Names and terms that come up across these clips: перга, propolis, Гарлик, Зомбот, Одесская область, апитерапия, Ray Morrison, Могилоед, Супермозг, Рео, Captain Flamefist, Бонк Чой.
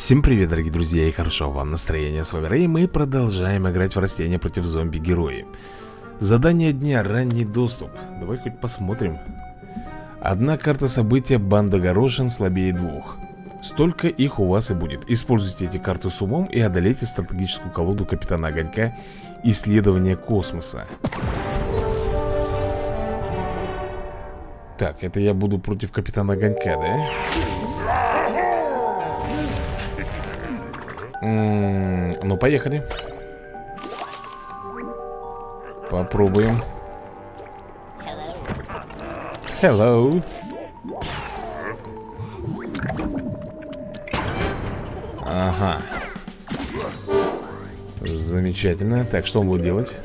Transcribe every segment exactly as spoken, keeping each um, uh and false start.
Всем привет, дорогие друзья, и хорошего вам настроения. С вами Рэй, и мы продолжаем играть в растения против зомби-герои. Задание дня, ранний доступ. Давай хоть посмотрим. Одна карта события, банда горошин слабее двух. Столько их у вас и будет. Используйте эти карты с умом и одолейте стратегическую колоду Капитана Огонька «Исследование космоса». Так, это я буду против Капитана Огонька, да? Mm, ну, поехали. Попробуем. Hello. Ага. Замечательно. Так, что он будет делать?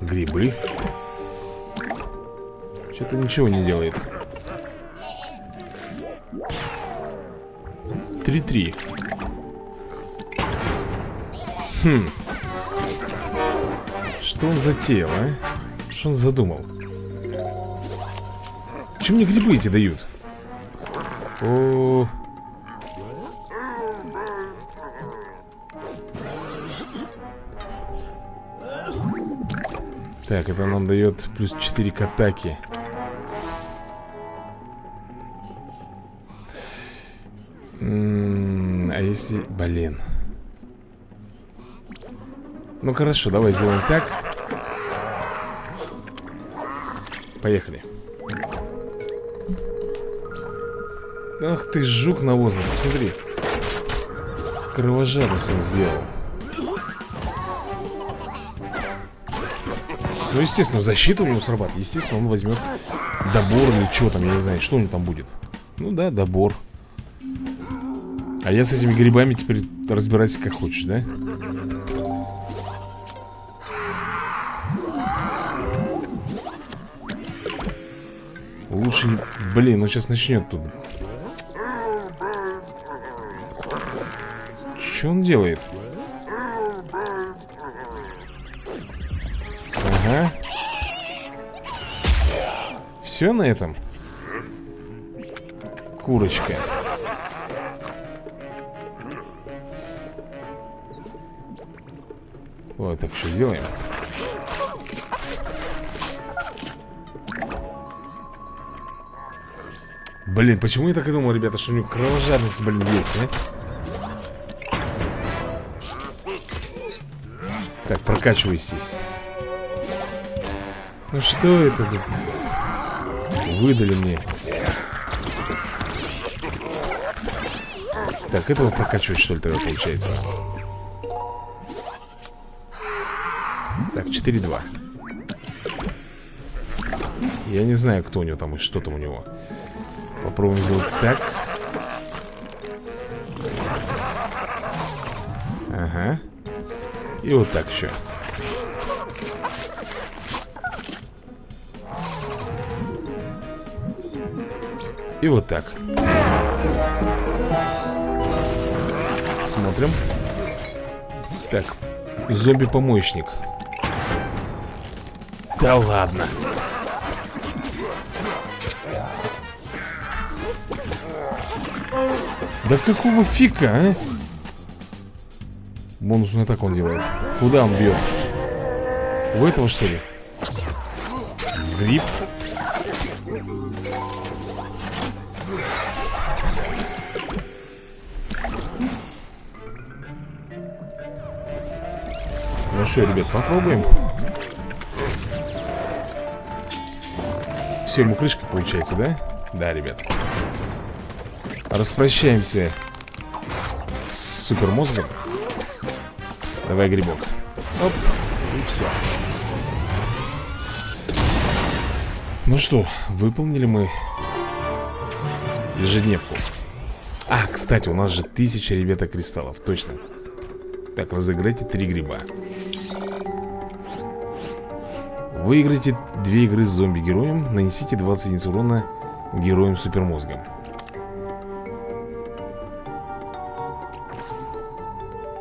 Грибы. Что-то ничего не делает. три-три. Хм. Что он затеял, а? Что он задумал? Чего мне грибы эти дают? О-о-о. Так, это нам дает плюс четыре к атаке. М-м-м, а если... Блин. Ну хорошо, давай сделаем так. Поехали. Ах ты, жук навозный, посмотри. Кровожадность он сделал. Ну естественно, защита у него срабатывает. Естественно, он возьмет добор или что там, я не знаю, что у него там будет. Ну да, добор. А я с этими грибами теперь разбирайся как хочешь, да? Лучше... Блин, он сейчас начнет тут. Что он делает? Ага. Все на этом? Курочка. Вот так что сделаем. Блин, почему я так и думал, ребята, что у него кровожадность, блин, есть, а? Так, прокачивайтесь. Ну что это? Выдали мне. Так, этого прокачивать, что ли, тогда получается? Так, четыре-два. Я не знаю, кто у него там и что там у него. Попробуем сделать так. Ага. И вот так еще. И вот так. Смотрим. Так. Зомби-помощник. Да ладно. Да какого фика, а? Бонусную атаку он делает. Куда он бьет? В этого, что ли? В гриб? Ну что, ребят, попробуем. Все, ему крышка получается, да? Да, ребят. Распрощаемся с супермозгом. Давай грибок. Оп, и все. Ну что, выполнили мы ежедневку. А, кстати, у нас же тысяча, ребята, кристаллов, точно. Так, разыграйте три гриба. Выиграйте две игры с зомби-героем. Нанесите двадцать единиц урона героем-супермозгом.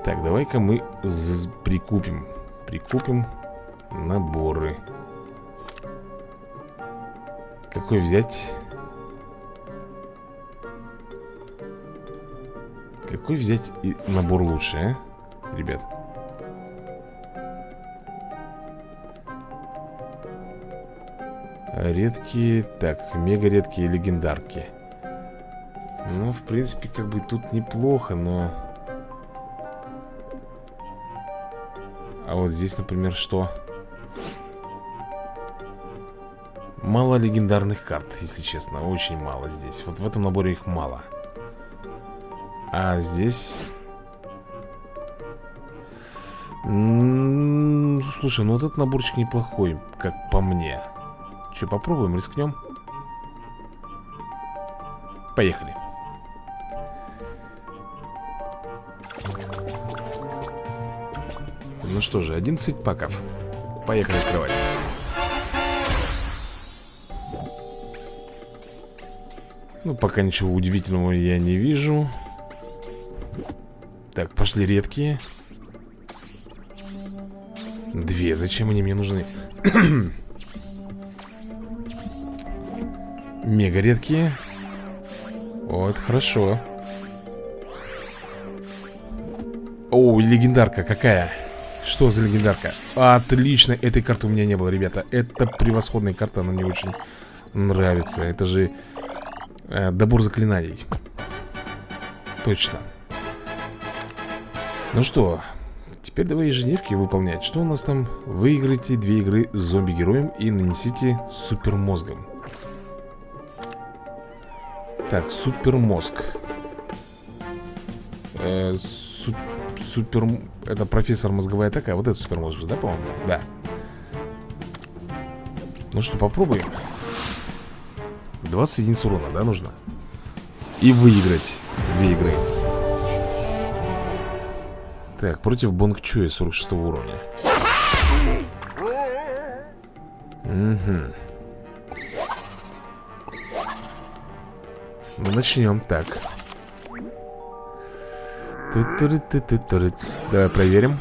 Так, давай-ка мы прикупим. Прикупим наборы. Какой взять? какой взять набор лучше, а? Ребят, редкие, так, мега редкие, легендарки. Ну, в принципе, как бы тут неплохо, но... А вот здесь, например, что? Мало легендарных карт, если честно. Очень мало здесь. Вот в этом наборе их мало. А здесь... М-м-м, слушай, ну вот этот наборчик неплохой, как по мне. Че, попробуем, рискнем? Поехали. Ну что же, одиннадцать паков. Поехали открывать. Ну, пока ничего удивительного я не вижу. Так, пошли редкие. Две, зачем они мне нужны? Мега редкие. Вот, хорошо. О, легендарка какая. Что за легендарка? Отлично, этой карты у меня не было, ребята. Это превосходная карта, она мне очень нравится. Это же э, добор заклинаний. Точно. Ну что, теперь давай ежедневки выполнять. Что у нас там? Выиграйте две игры с зомби-героем и нанесите супермозгом. Так, супермозг. э, суп, Супер... Это профессор мозговая атака. Вот это супермозг, да, по-моему? Да. Ну что, попробуем. двадцать единиц урона, да, нужно? И выиграть две игры. Так, против Бонк Чоя сорок шестого уровня. Угу. Мы начнем так. Давай проверим.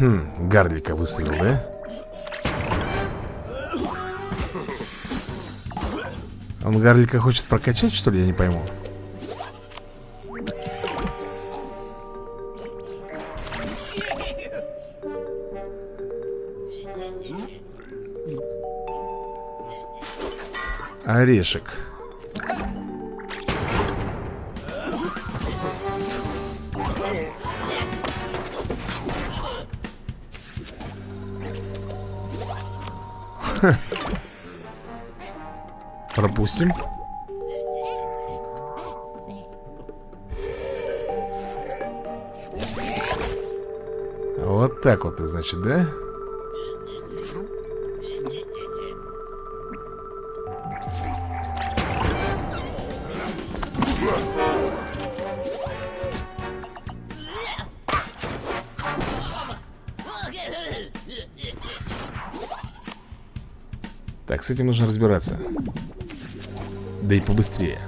Хм, Гарлика выстрел, да? Он Гарлика хочет прокачать, что ли? Я не пойму. Орешек. Ха. Пропустим. Вот так вот, значит, да? Так, с этим нужно разбираться. Да и побыстрее.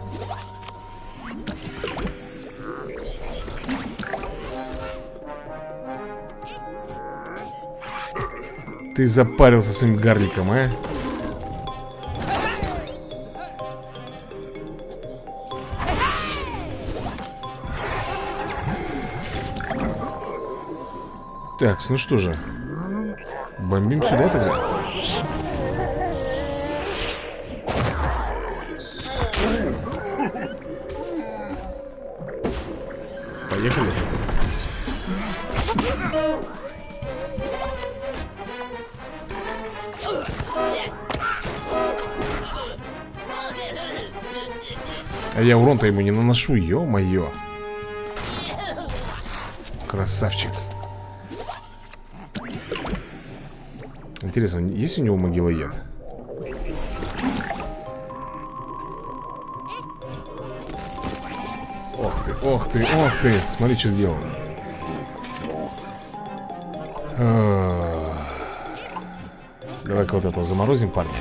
Ты запарился своим Гарликом, а? Так, ну что же. Бомбим сюда тогда. Поехали. А я урон-то ему не наношу, ё-моё. Красавчик. Интересно, есть у него могилоед? Ох ты, ох ты, ох ты. Смотри, что сделал. Давай-ка вот этого заморозим, парни.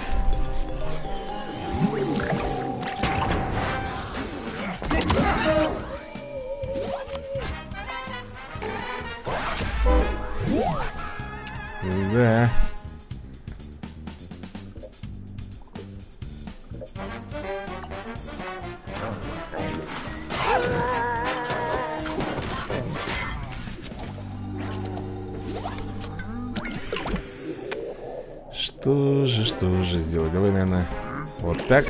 Да. Что же, что же сделать? Давай, наверное, вот так.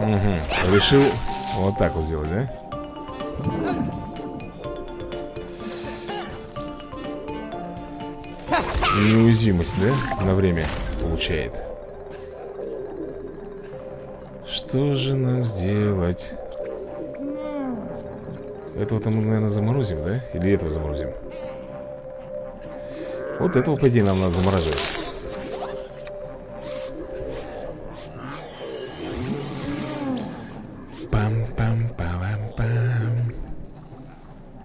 Угу. Решил вот так вот сделать, да? Неуязвимость, да? На время получает. Что же нам сделать? Этого-то мы, наверное, заморозим, да? Или этого заморозим? Вот этого, по идее, нам надо замораживать. Пам-пам-пам-пам.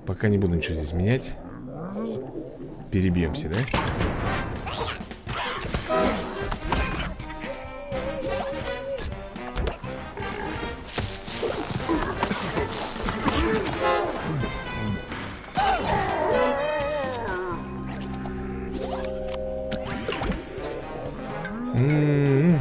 Пока не буду ничего здесь менять. Перебьемся, да? М-м-м.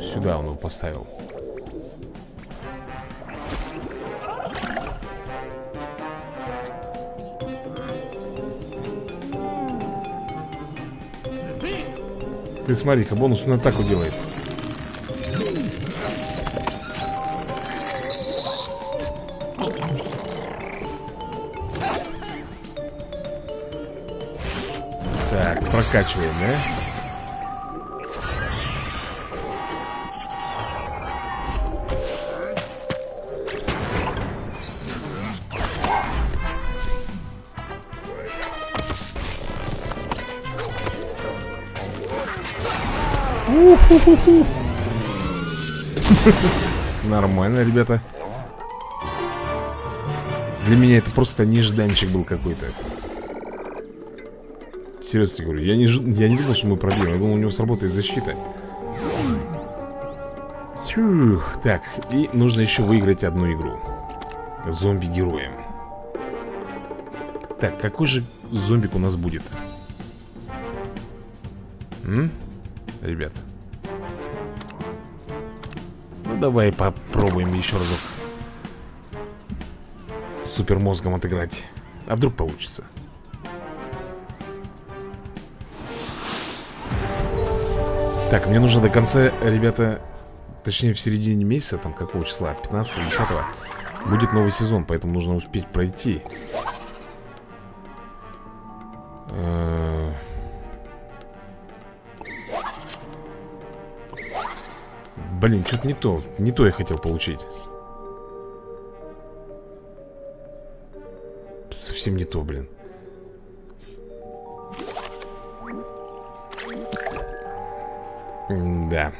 Сюда он его поставил. Ты смотри-ка, бонусную атаку делает. Так, прокачиваем, да? У-ху-ху-ху. Нормально, ребята. Для меня это просто нежданчик был какой-то. Серьезно говорю, я не, я не думал, что мы пробьем. Я думал, у него сработает защита. Фух, так, и нужно еще выиграть одну игру. Зомби-героем. Так, какой же зомбик у нас будет? М? Ребят, ну давай попробуем еще разок супермозгом отыграть. А вдруг получится? Так, мне нужно до конца, ребята, точнее в середине месяца, там какого числа, пятнадцатого-десятого, будет новый сезон, поэтому нужно успеть пройти. Э-э- Блин, что-то не то, не то я хотел получить. Совсем не то, блин. Да.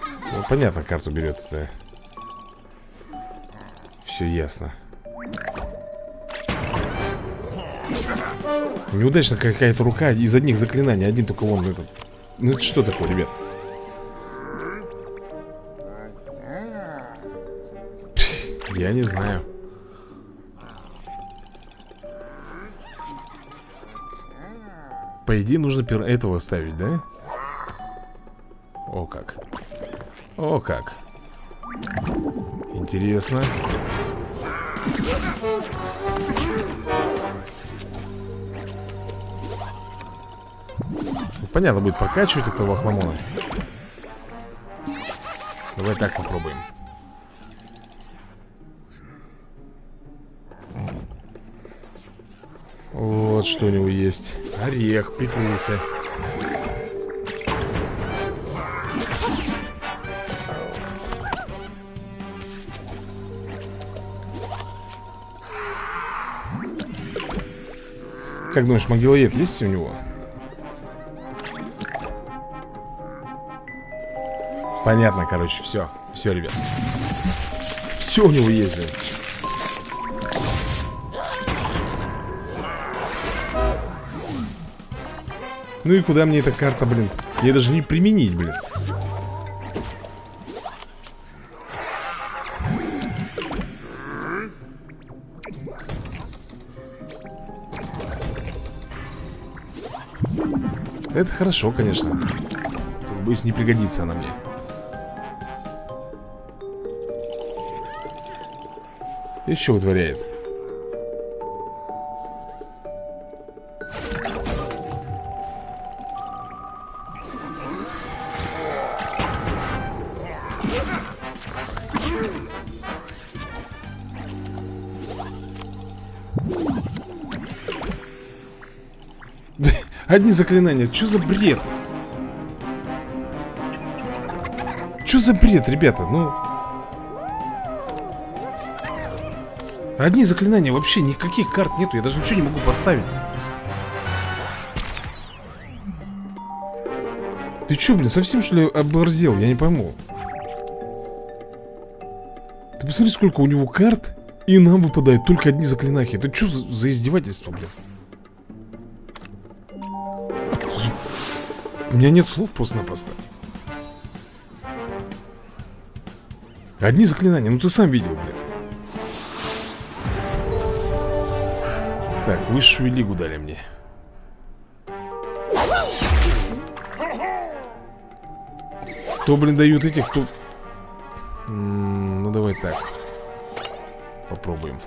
Ну, понятно, карту берет это. Все ясно. Неудачно какая-то рука из одних заклинаний. Один только вон этот. Ну это что такое, ребят? Пс, я не знаю. По идее, нужно этого ставить, да? О как. О как. Интересно. Понятно, будет прокачивать этого хламона. Давай так попробуем. Вот что у него есть. Орех, прикрылся. Как думаешь, могилоед есть у него? Понятно, короче, все. Все, ребят. Все у него есть, блин. Ну и куда мне эта карта, блин? Мне даже не применить, блин. Это хорошо, конечно. Боюсь, не пригодится она мне. Еще вытворяет. Одни заклинания. Что за бред? Что за бред, ребята? Ну... Одни заклинания, вообще никаких карт нету. Я даже ничего не могу поставить. Ты что, блин, совсем что ли оборзел? Я не пойму. Ты посмотри, сколько у него карт. И нам выпадают только одни заклинания. Это что за, за издевательство, блин? У меня нет слов просто-напросто. Одни заклинания, ну ты сам видел, блин. Так, высшую лигу дали мне. Кто, блин, дают этих, кто... М-м, ну давай так. Попробуем.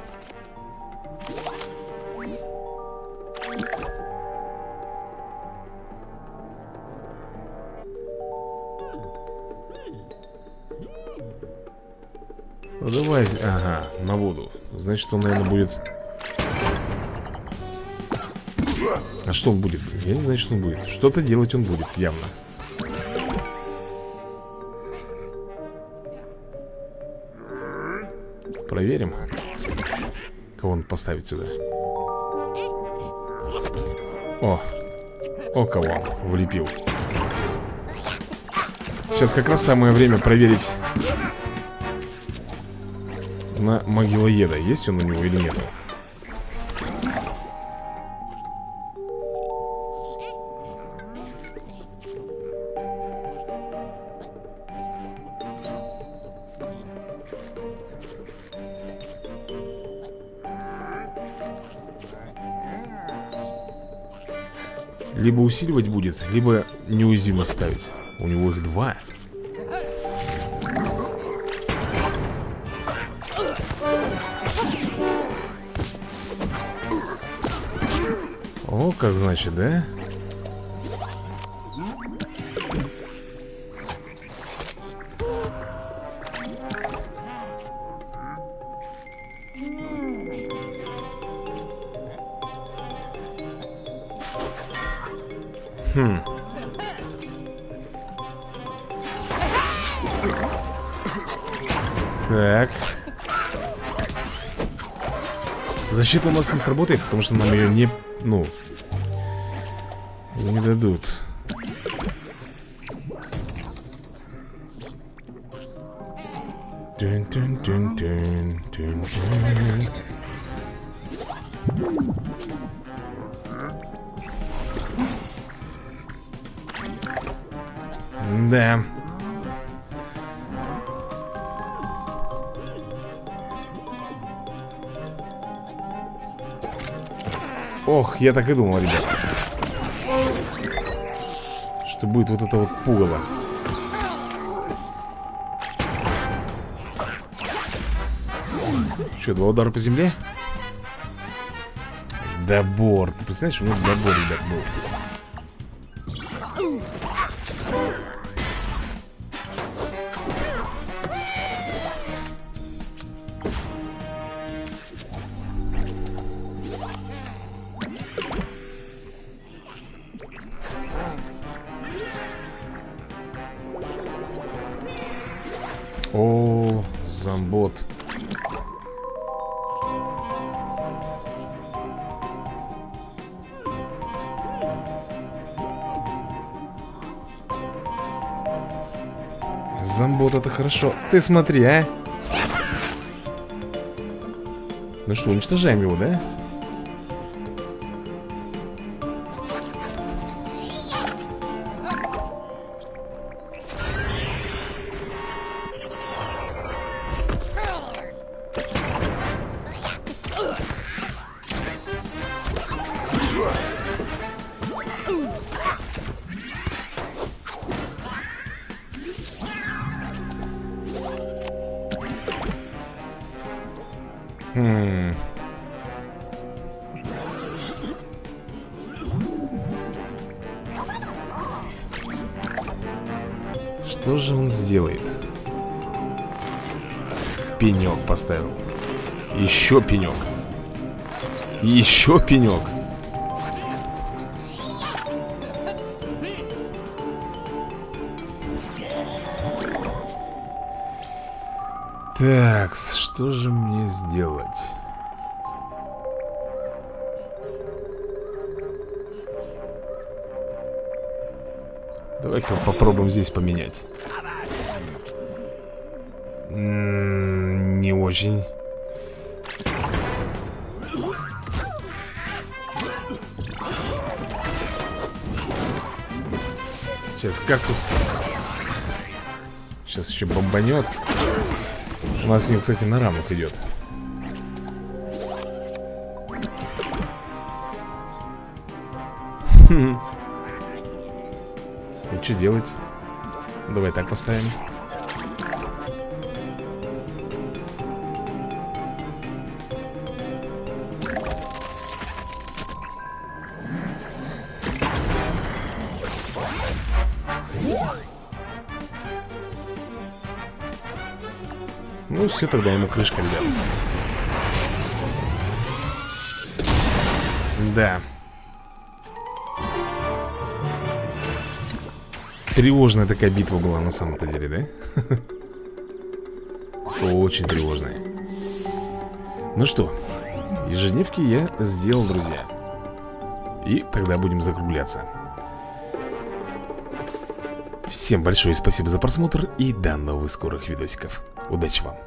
Ну давай, ага, на воду. Значит, он, наверное, будет... А что он будет? Я не знаю, что он будет. Что-то делать он будет, явно. Проверим, кого он поставит сюда. О, о, кого он влепил. Сейчас как раз самое время проверить... На могилоеда. Есть он у него или нет? Либо усиливать будет, либо неуязвимо ставить. У него их два. О, как значит, да? Хм. Так. Защита у нас не сработает, потому что нам ее не... Ну... Не дадут. Тун -тун -тун -тун -тун -тун. Да. Ох, я так и думал, ребят. Что будет вот это вот пугало. Что, два удара по земле? Добор. Ты представляешь, у меня добор, ребят, был. О, зомбот. Зомбот, это хорошо. Ты смотри, а. Ну что, уничтожаем его, да? Хм. Что же он сделает? Пенек поставил. Еще пенек. Еще пенек. Так, что же мне сделать? Давай-ка попробуем здесь поменять. М-м, не очень. Сейчас кактус. Сейчас еще бомбанет. У нас с ним, кстати, на рамок идет. Хм. И что делать? Давай так поставим. Ну все, тогда ему крышка, ребят. Да. Тревожная такая битва была на самом-то деле, да? Очень тревожная. Ну что, ежедневки я сделал, друзья. И тогда будем закругляться. Всем большое спасибо за просмотр и до новых скорых видосиков. Удачи вам!